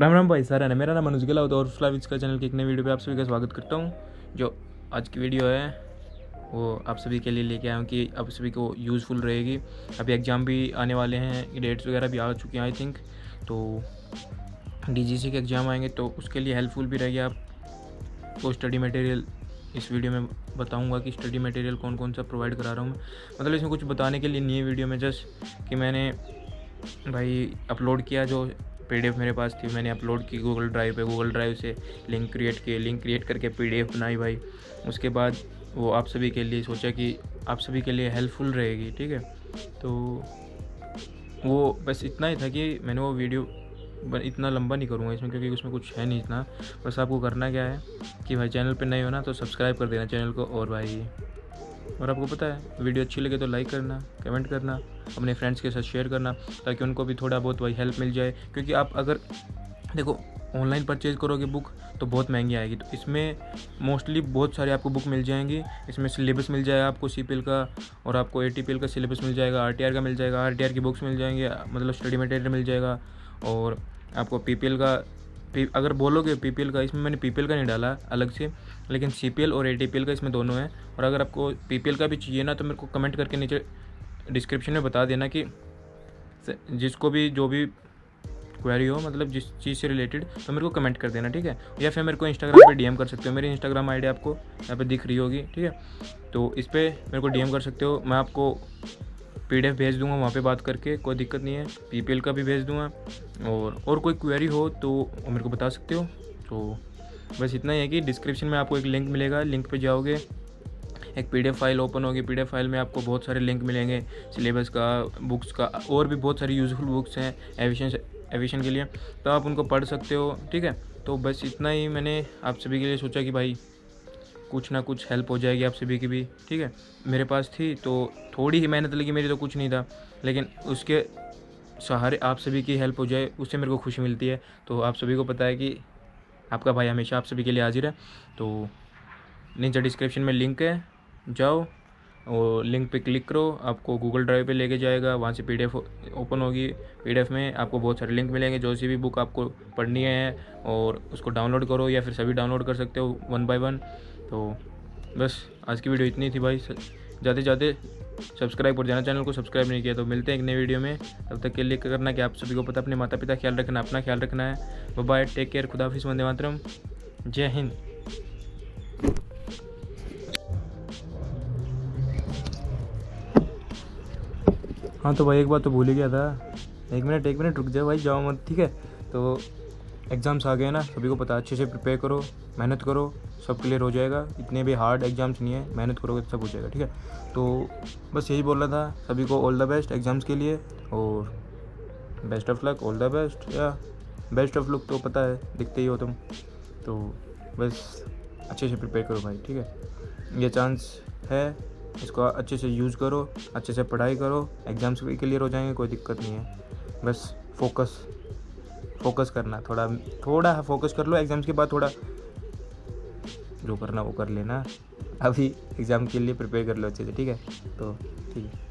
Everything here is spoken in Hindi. राम राम भाई सारा ने, मेरा नाम अनुज गहलावत और फ्लाविज का चैनल की एक नई वीडियो पे आप सभी का स्वागत करता हूँ। जो आज की वीडियो है वो आप सभी के लिए लेके आया हूँ कि आप सभी को यूज़फुल रहेगी। अभी एग्ज़ाम भी आने वाले हैं, डेट्स वगैरह भी आ चुके हैं आई थिंक, तो डीजीसी के एग्ज़ाम आएंगे तो उसके लिए हेल्पफुल भी रहेगी। आपको स्टडी मटेरियल इस वीडियो में बताऊंगा कि स्टडी मटेरियल कौन कौन सा प्रोवाइड करा रहा हूँ। मतलब इसमें कुछ बताने के लिए नहीं है वीडियो में, जस्ट कि मैंने भाई अपलोड किया, जो पीडीएफ मेरे पास थी मैंने अपलोड की गूगल ड्राइव पे, गूगल ड्राइव से लिंक क्रिएट किए, लिंक क्रिएट करके पीडीएफ बनाई भाई। उसके बाद वो आप सभी के लिए सोचा कि आप सभी के लिए हेल्पफुल रहेगी, ठीक है। तो वो बस इतना ही था कि मैंने वो वीडियो इतना लंबा नहीं करूँगा इसमें, क्योंकि उसमें कुछ है नहीं इतना। बस आपको करना क्या है कि भाई चैनल पे नए हो ना तो सब्सक्राइब कर देना चैनल को, और भाई और आपको पता है वीडियो अच्छी लगे तो लाइक करना, कमेंट करना, अपने फ्रेंड्स के साथ शेयर करना, ताकि उनको भी थोड़ा बहुत भाई हेल्प मिल जाए। क्योंकि आप अगर देखो ऑनलाइन परचेज़ करोगे बुक तो बहुत महंगी आएगी, तो इसमें मोस्टली बहुत सारे आपको बुक मिल जाएंगी। इसमें सिलेबस मिल जाएगा आपको सीपीएल का, और आपको एटीपीएल का सिलेबस मिल जाएगा, आरटीआर का मिल जाएगा, आरटीआर की बुक्स मिल जाएंगी, मतलब स्टडी मटेरियल मिल जाएगा। और आपको पीपीएल का अगर बोलोगे पीपीएल का, इसमें मैंने पीपीएल का नहीं डाला अलग से, लेकिन सीपीएल और एटीपीएल का इसमें दोनों है। और अगर आपको पीपीएल का भी चाहिए ना तो मेरे को कमेंट करके नीचे डिस्क्रिप्शन में बता देना कि जिसको भी जो भी क्वेरी हो, मतलब जिस चीज़ से रिलेटेड, तो मेरे को कमेंट कर देना, ठीक है। या फिर मेरे को इंस्टाग्राम पे डीएम कर सकते हो, मेरी इंस्टाग्राम आईडी आपको यहाँ पे दिख रही होगी, ठीक है। तो इस पर मेरे को डीएम कर सकते हो, मैं आपको पीडीएफ भेज दूंगा वहाँ पे बात करके, कोई दिक्कत नहीं है। पीपीएल का भी भेज दूंगा, और कोई क्वेरी हो तो मेरे को बता सकते हो। तो बस इतना ही है कि डिस्क्रिप्शन में आपको एक लिंक मिलेगा, लिंक पे जाओगे, एक पीडीएफ फाइल ओपन होगी, पीडीएफ फाइल में आपको बहुत सारे लिंक मिलेंगे सिलेबस का, बुक्स का, और भी बहुत सारी यूज़फुल बुक्स हैं एविशन के लिए, तो आप उनको पढ़ सकते हो, ठीक है। तो बस इतना ही मैंने आप सभी के लिए सोचा कि भाई कुछ ना कुछ हेल्प हो जाएगी आप सभी की भी, ठीक है। मेरे पास थी तो थोड़ी ही मेहनत लगी मेरी, तो कुछ नहीं था, लेकिन उसके सहारे आप सभी की हेल्प हो जाए उससे मेरे को खुशी मिलती है। तो आप सभी को पता है कि आपका भाई हमेशा आप सभी के लिए हाजिर है। तो नीचे डिस्क्रिप्शन में लिंक है, जाओ और लिंक पे क्लिक करो, आपको गूगल ड्राइव पे लेके जाएगा, वहाँ से पीडीएफ ओपन होगी। पीडीएफ में आपको बहुत सारे लिंक मिलेंगे, जो सी भी बुक आपको पढ़नी है, और उसको डाउनलोड करो या फिर सभी डाउनलोड कर सकते हो वन बाय वन। तो बस आज की वीडियो इतनी थी भाई, जाते जाते सब्सक्राइब कर देना चैनल को, सब्सक्राइब नहीं किया तो। मिलते हैं एक नई वीडियो में, तब तक के लिए करना कि आप सभी को पता, अपने माता पिता ख्याल रखना, अपना ख्याल रखना है। बाय, टेक केयर, खुदा हाफिज़, वंदे मातरम, जय हिंद। हाँ तो भाई एक बात तो भूल ही गया था, एक मिनट रुक जाओ भाई, जाओ मत, ठीक है। तो एग्ज़ाम्स आ गए ना, सभी को पता, अच्छे से प्रिपेयर करो, मेहनत करो, सब क्लियर हो जाएगा। इतने भी हार्ड एग्ज़ाम्स नहीं है, मेहनत करोगे तो सब हो जाएगा, ठीक है। तो बस यही बोल रहा था, सभी को ऑल द बेस्ट एग्ज़ाम्स के लिए, और best of luck, all the best या बेस्ट ऑफ लक तो पता है, दिखते ही हो तुम। तो बस अच्छे से प्रिपेयर करो भाई, ठीक है। ये चांस है, इसको अच्छे से यूज़ करो, अच्छे से पढ़ाई करो, एग्ज़ाम्स भी क्लियर हो जाएंगे, कोई दिक्कत नहीं है। बस फोकस करना, थोड़ा फोकस कर लो, एग्ज़ाम्स के बाद थोड़ा जो करना वो कर लेना, अभी एग्ज़ाम के लिए प्रिपेयर कर लो अच्छे से, ठीक है। तो ठीक है।